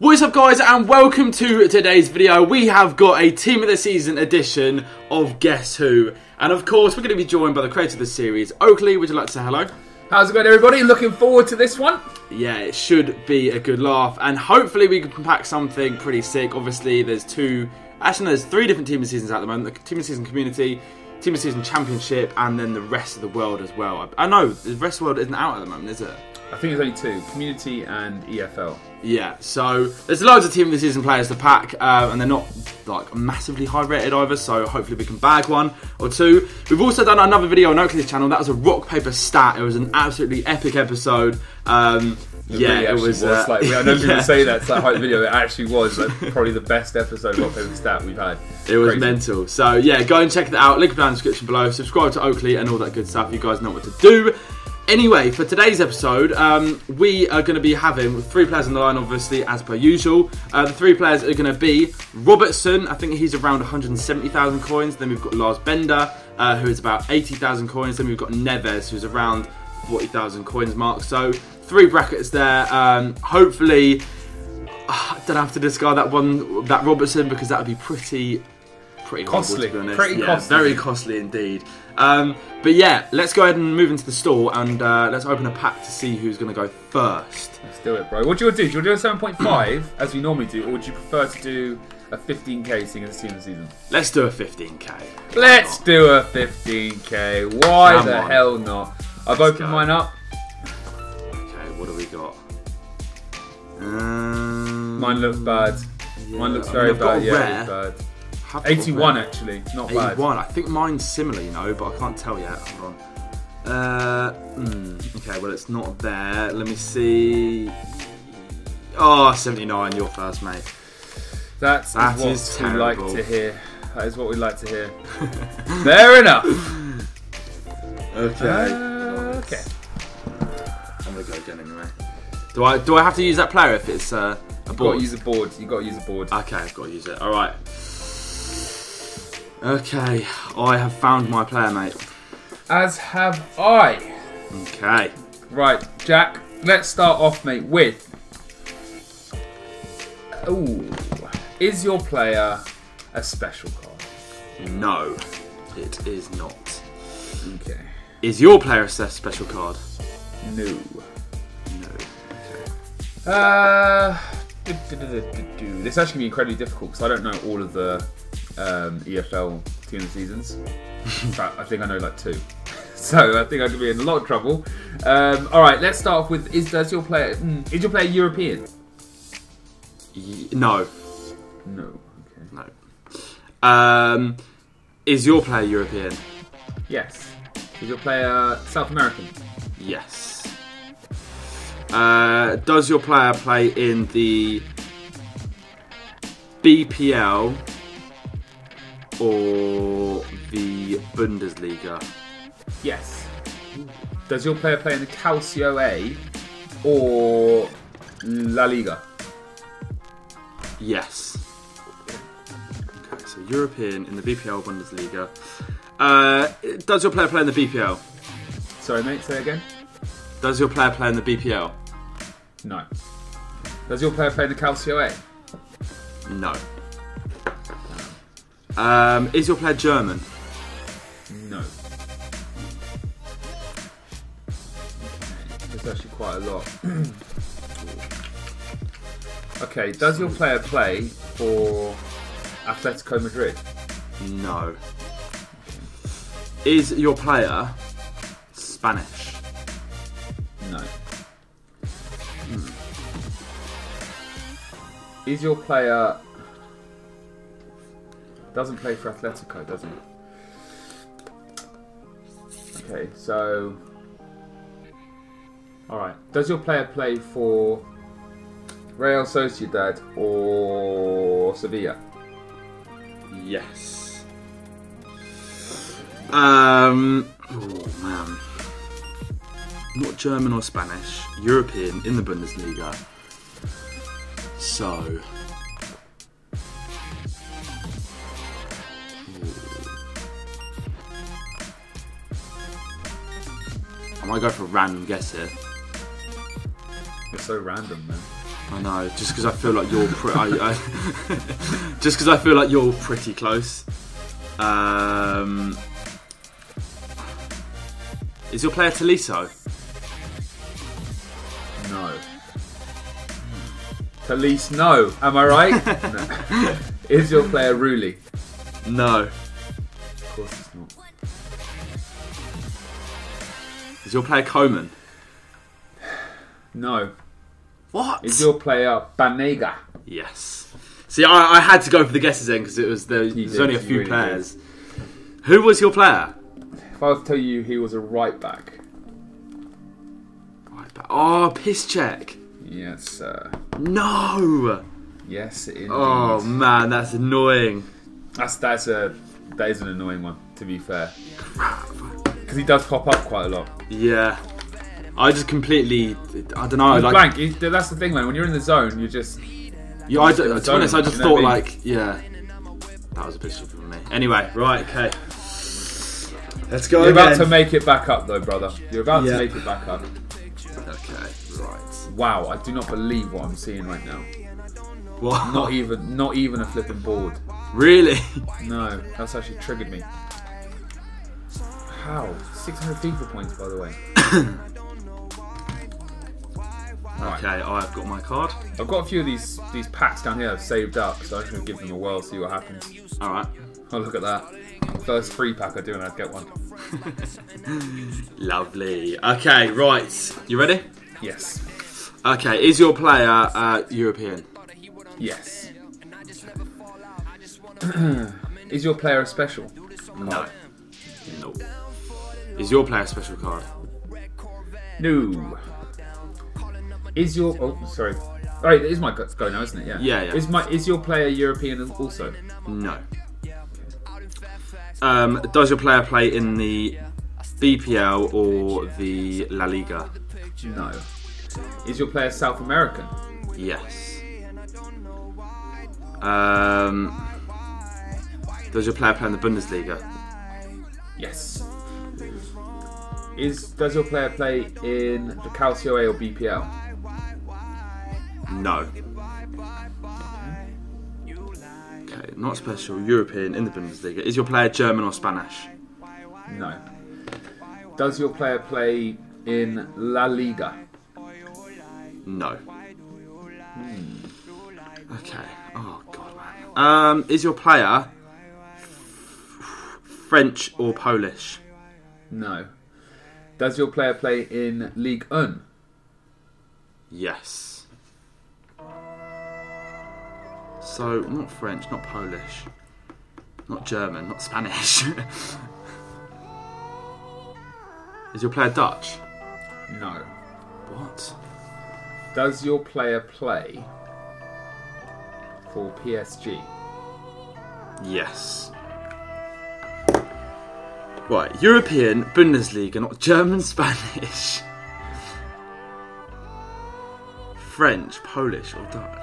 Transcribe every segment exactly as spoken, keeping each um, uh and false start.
What is up, guys, and welcome to today's video. We have got a Team of the Season edition of Guess Who, and of course we're going to be joined by the creator of the series, Oakley. Would you like to say hello? How's it going, everybody? Looking forward to this one. Yeah, it should be a good laugh, and hopefully we can pack something pretty sick. Obviously there's two, actually there's three different Team of the Seasons at the moment: the Team of the Season Community, Team of the Season Championship, and then the rest of the world as well. I know the rest of the world isn't out at the moment, is it? I think there's only two, Community and E F L. Yeah, so there's loads of Team of the Season players to pack, uh, and they're not like massively high rated either, so hopefully we can bag one or two. We've also done another video on Oakley's channel. That was a rock, paper, stat. It was an absolutely epic episode. Um, it yeah, really it was. was. Uh, like, I know people yeah. say that, that hype video, it actually was like, probably the best episode of rock, paper, stat we've had. It was Crazy. mental. So yeah, go and check that out. Link down in the description below. Subscribe to Oakley and all that good stuff. You guys know what to do. Anyway, for today's episode, um, we are going to be having three players on the line, obviously, as per usual. Uh, the three players are going to be Robertson. I think he's around one hundred seventy thousand coins. Then we've got Lars Bender, uh, who is about eighty thousand coins. Then we've got Neves, who's around forty thousand coins mark. So three brackets there. Um, hopefully, I don't have to discard that one, that Robertson, because that would be pretty... Pretty costly, horrible, pretty yeah, costly. Very costly indeed. Um, but yeah, let's go ahead and move into the store and uh, let's open a pack to see who's going to go first. Let's do it, bro. What do you want to do? Do you want to do a seven point five as we normally do, or would you prefer to do a fifteen K thing as a Team of the Season? Let's do a fifteen K. Let's do a fifteen K. Why Come the on. hell not? I've let's opened go. mine up. Okay, what do we got? Um, mine looks bad. Yeah. Mine looks very I mean, bad. Yeah, bad. eighty-one actually, not bad. eighty-one, I think mine's similar, you know, but I can't tell yet. Hold on. Uh, mm, okay, well it's not there. Let me see. Oh, seventy-nine, your first, mate. That's that what is what we like to hear. That is what we like to hear. Fair enough. Okay. Uh, okay. I'm gonna go again anyway. Do I do I have to use that player if it's uh, a board? You've got to use a board. You got to use a board. Okay, I've got to use it. All right. Okay, I have found my player, mate. As have I. Okay. Right, Jack, let's start off, mate, with... Ooh. Is your player a special card? No, it is not. Okay. Is your player a special card? No. No. Okay. Uh, do, do, do, do, do. This is actually going to be incredibly difficult because I don't know all of the... Um, E F L Team of the Seasons. In fact, I think I know like two. So I think I could be in a lot of trouble. Um, all right, let's start off with: Is does your player mm, is your player European? Ye no. No. Okay. No. Um, is your player European? Yes. Is your player South American? Yes. Uh, does your player play in the B P L? Or the Bundesliga? Yes. Does your player play in the Calcio A or La Liga? Yes. Okay, so European in the B P L, Bundesliga. Uh, does your player play in the B P L? Sorry, mate, say again. Does your player play in the B P L? No. Does your player play in the Calcio A? No. Um, is your player German? No. Okay. There's actually quite a lot. Okay, does your player play for Atletico Madrid? No. Is your player Spanish? No. Hmm. Is your player... Doesn't play for Atletico, does he? Okay, so... Alright, does your player play for Real Sociedad or Sevilla? Yes. Um, oh, man. Not German or Spanish, European in the Bundesliga. So... I might go for a random guess here. You're so random, man. I know, just because I feel like you're pretty. I, I, just because I feel like you're pretty close. Um, is your player Tolisso? No. Tolisso, no. Am I right? No. Is your player Ruli? No. Of course it's not. Is your player Koeman? No. What? Is your player Banega? Yes. See, I, I had to go for the guesses then because it was there, there's did, only a few really players. Did. Who was your player? If I was to tell you, he was a right back. Right back. Oh, Piszczek. Yes, sir. No. Yes, indeed. Oh man, that's annoying. That's that's a that is an annoying one. To be fair, because he does pop up quite a lot. Yeah. I just completely, I don't know. He's like, blank. He's, that's the thing, man. When you're in the zone, you're just. Yeah, I don't, to be honest, I just thought, like, yeah. That was a bit stupid for me. Anyway, right, okay. Let's go. You're again. About to make it back up, though, brother. You're about yeah. to make it back up. Okay, right. Wow, I do not believe what I'm seeing right now. What? Not even, not even a flipping board. Really? No, that's actually triggered me. How? six hundred FIFA points, by the way. Right. Okay, I've got my card. I've got a few of these these packs down here I've saved up, so I'm just going to give them a whirl, see what happens. Alright. Oh, look at that. First free pack I do and I get one. Lovely. Okay, right. You ready? Yes. Okay, is your player uh, European? Yes. Is your player a special? No. No. Is your player a special card? No. Is your oh sorry, all right, it is my go now, isn't it? Yeah. Yeah. Yeah. Is my is your player European also? No. Um, does your player play in the B P L or the La Liga? No. Is your player South American? Yes. Um, does your player play in the Bundesliga? Yes. Is does your player play in the Calcio A or B P L? No. Okay, not special. European in the Bundesliga. Is your player German or Spanish? No. Does your player play in La Liga? No. Hmm. Okay. Oh god, man. Um, is your player French or Polish? No. Does your player play in Ligue one? Yes. So, not French, not Polish, not German, not Spanish. Is your player Dutch? No. What? Does your player play for P S G? Yes. Right, European, Bundesliga, not German, Spanish, French, Polish, or Dutch.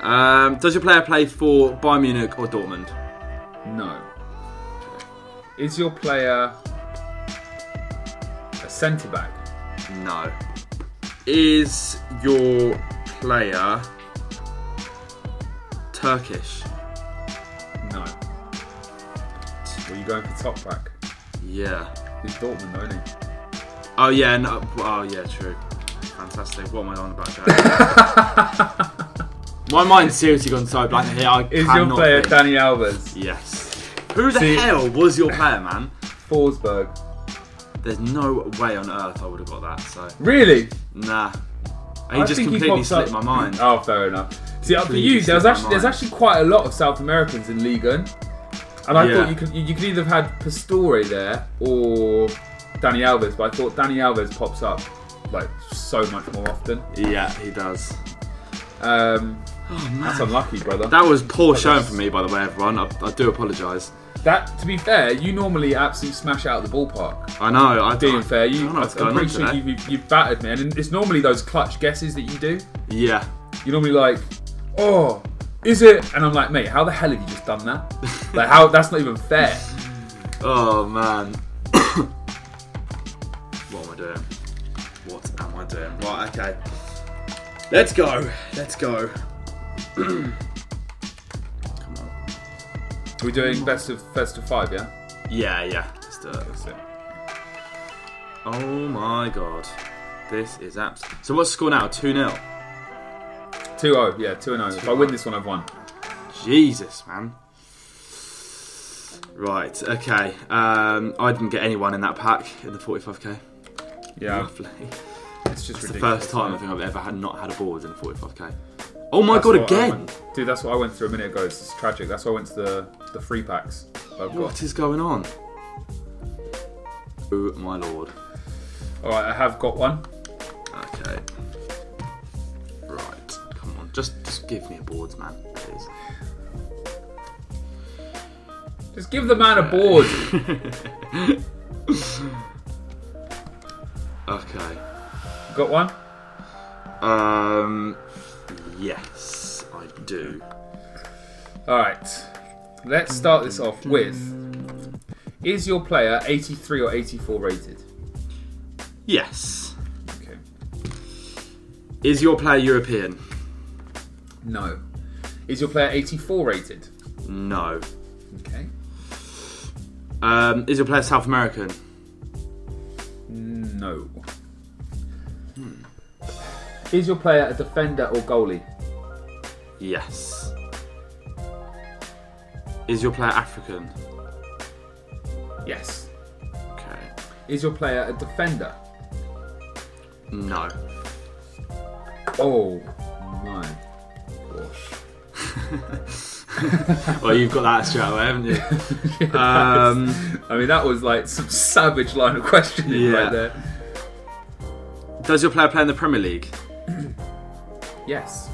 Um, does your player play for Bayern Munich or Dortmund? No. Okay. Is your player a centre back? No. Is your player Turkish? No. Were you going for top back? Yeah. He's Dortmund, though, isn't he? Oh, yeah. No, oh, yeah, true. Fantastic. What am I on about, Jack? My mind's seriously gone so blank here. I Is your player think. Danny Alves? Yes. Who the See, hell was your player, man? Forsberg. There's no way on earth I would have got that. So. Really? Nah. He I just completely he slipped up. my mind. Oh, fair enough. See, up to you, there's actually, there's actually quite a lot of South Americans in Ligue one. And I yeah. thought you could you could either have had Pastore there or Danny Alves, but I thought Danny Alves pops up like so much more often. Yeah, he does. Um, oh, that's unlucky, brother. That was poor that showing was... for me, by the way, everyone. I, I do apologise. That, to be fair, you normally absolutely smash out of the ballpark. I know. I Being fair, you, I I'm pretty sure you've, you've battered me, and it's normally those clutch guesses that you do. Yeah. You're normally like, oh. Is it? And I'm like, mate, how the hell have you just done that? Like, how? That's not even fair. Oh, man. What am I doing? What am I doing? Right, okay. Let's go. Let's go. Come on. Are we doing best of best of five, yeah? Yeah, yeah. Let's do it. Let's do it. Oh my god. This is abs. So what's the score now? two nil? two nil, yeah, two nil. If I win this one, I've won. Jesus, man. Right, okay. Um, I didn't get anyone in that pack in the forty-five K. Yeah. Lovely. It's just ridiculous. It's the first time I think I've ever had not had a board in the forty-five K. Oh my god, again! Dude, that's what I went through a minute ago. It's tragic. That's why I went to the, the free packs. What is going on? Oh my lord. Alright, I have got one. Okay. Right, come on. Just, just give me a board, man, please. Just give the man a board. Okay. Got one? Um, yes, I do. Alright, let's start this off with, is your player eighty-three or eighty-four rated? Yes. Okay. Is your player European? No. Is your player eighty-four rated? No. Okay. Um, is your player South American? No. Hmm. Is your player a defender or goalie? Yes. Is your player African? Yes. Okay. Is your player a defender? No. Oh my gosh. Well, you've got that straight away, haven't you? Yeah, um, I mean, that was like some savage line of questioning yeah. right there. Does your player play in the Premier League? Yes.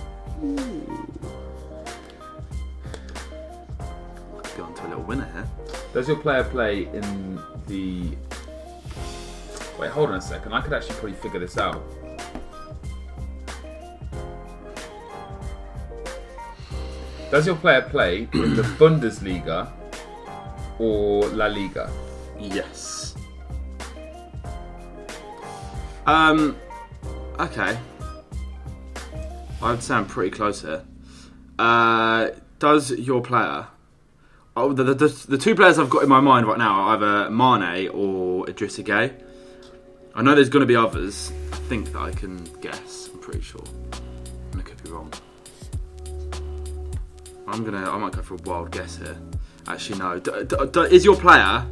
Ooh. Going to a little winner here. Does your player play in the... Wait, hold on a second. I could actually probably figure this out. Does your player play in the Bundesliga or La Liga? Yes. Um. Okay. I would say I'm pretty close here. Uh, does your player... Oh, the, the, the two players I've got in my mind right now are either Mane or Idrissa Gueye. I know there's going to be others. I think that I can guess. I'm pretty sure. I could be wrong. I'm gonna. I might go for a wild guess here. Actually, no. D d d is your player?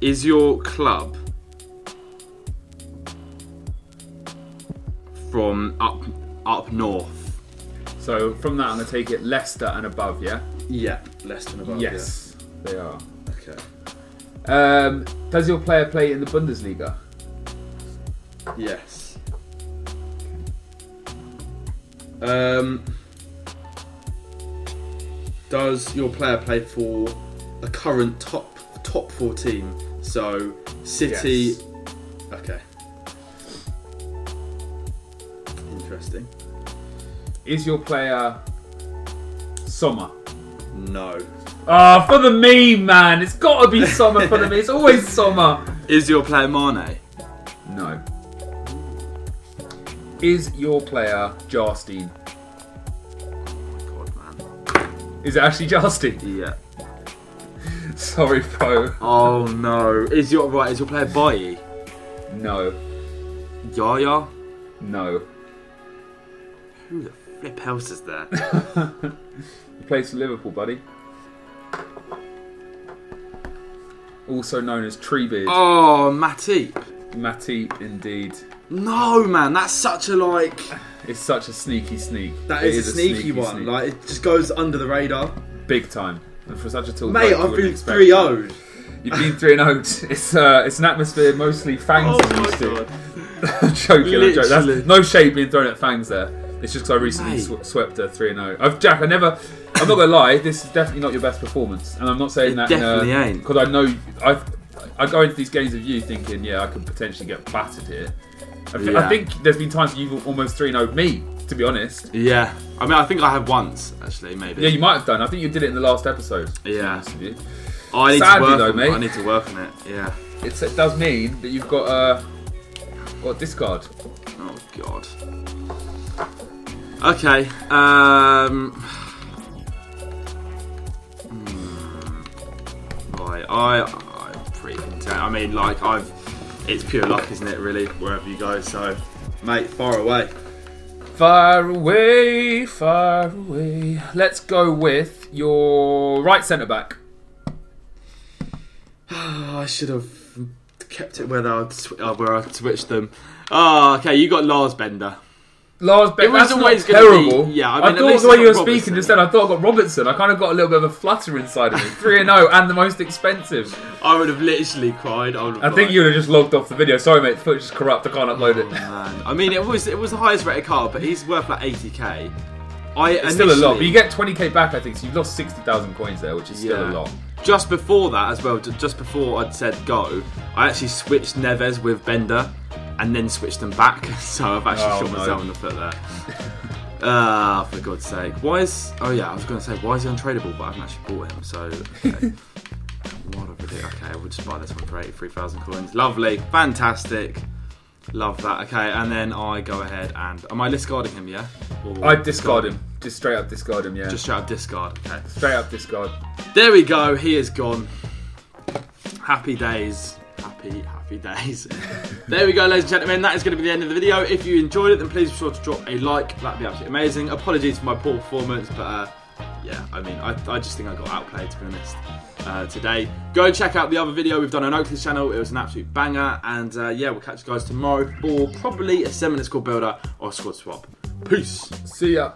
Is your club from up up north? So from that, I'm gonna take it Leicester and above. Yeah. Yeah. Leicester and above. Yes, yeah. They are. Okay. Um, does your player play in the Bundesliga? Yes. Um, does your player play for a current top top four team? So City. Yes. Okay. Interesting. Is your player Sommer? No. Ah, oh, for the meme, man. It's got to be Sommer for the meme. It's always Sommer. Is your player Mane? No. Is your player Jarstin? Oh my god, man. Is it actually Jarstin? Yeah. Sorry, bro. Oh no. Is your right? Is your player Bayi? No. Yaya? No. Who the flip else is there? He plays for Liverpool, buddy. Also known as Treebeard. Oh, Matip. Matip, indeed. No, man, that's such a like. It's such a sneaky sneak. That is, is a sneaky, sneaky one. Sneak. Like it just goes under the radar. Big time. And for such a tool, mate, I've been three oh'd. You've been three and oh'd. It's uh, it's an atmosphere mostly Fangs oh used to. Joking, I'm joking. That's, no shade being thrown at Fangs there. It's just because I recently sw swept a three and oh. I've Jack. I never. I'm not gonna lie. This is definitely not your best performance, and I'm not saying it that definitely in a, ain't because I know I've. I go into these games with you thinking, yeah, I could potentially get battered here. I, th yeah. I think there's been times you've almost three nothing me, to be honest. Yeah. I mean, I think I had once, actually, maybe. Yeah, you might have done. I think you did it in the last episode. Yeah. I need Sadly, to work though, on, mate. I need to work on it, yeah. it's, it does mean that you've got a uh, got discard. Oh god. Okay. Um. Right. I. I'm pretty content. I mean, like, I've. It's pure luck, isn't it? Really, wherever you go. So, mate, far away. Far away, far away. Let's go with your right centre back. Oh, I should have kept it where I'd sw oh, where I'd switched them. Oh, okay, you got Lars Bender. Lars Bender. It was that's always terrible. Be, yeah, I, mean, I thought the way you were Robertson. speaking just then. I thought I got Robertson. I kind of got a little bit of a flutter inside of me. Three and zero, and the most expensive. I would have literally cried. I, I think you would have just logged off the video. Sorry, mate. The footage is corrupt. I can't upload oh, it. Man. I mean, it was it was the highest rated card, but he's worth like eighty k. I it's still a lot, but you get twenty K back, I think, so you've lost sixty thousand coins there, which is still yeah. a lot. Just before that as well, just before I'd said go, I actually switched Neves with Bender and then switched them back, so I've actually oh, shot no. myself in the foot there. Ah, uh, for God's sake. Why is... Oh yeah, I was going to say, why is he untradeable, but I haven't actually bought him, so... Okay. What a ridiculous... Okay, we'll just buy this one for eighty-three thousand coins. Lovely, fantastic. Love that. Okay, and then I go ahead and... Am I discarding him, yeah? Or I discard him. him. Just straight up discard him, yeah. Just straight up discard, okay. Straight up discard. There we go. He is gone. Happy days. Happy, happy days. There we go, ladies and gentlemen. That is going to be the end of the video. If you enjoyed it, then please be sure to drop a like. That'd be absolutely amazing. Apologies for my poor performance, but... Uh, Yeah, I mean, I, I just think I got outplayed, to be honest, uh, today. Go and check out the other video we've done on Oakley's channel. It was an absolute banger. And, uh, yeah, we'll catch you guys tomorrow for probably a seven minute score builder or squad swap. Peace. See ya.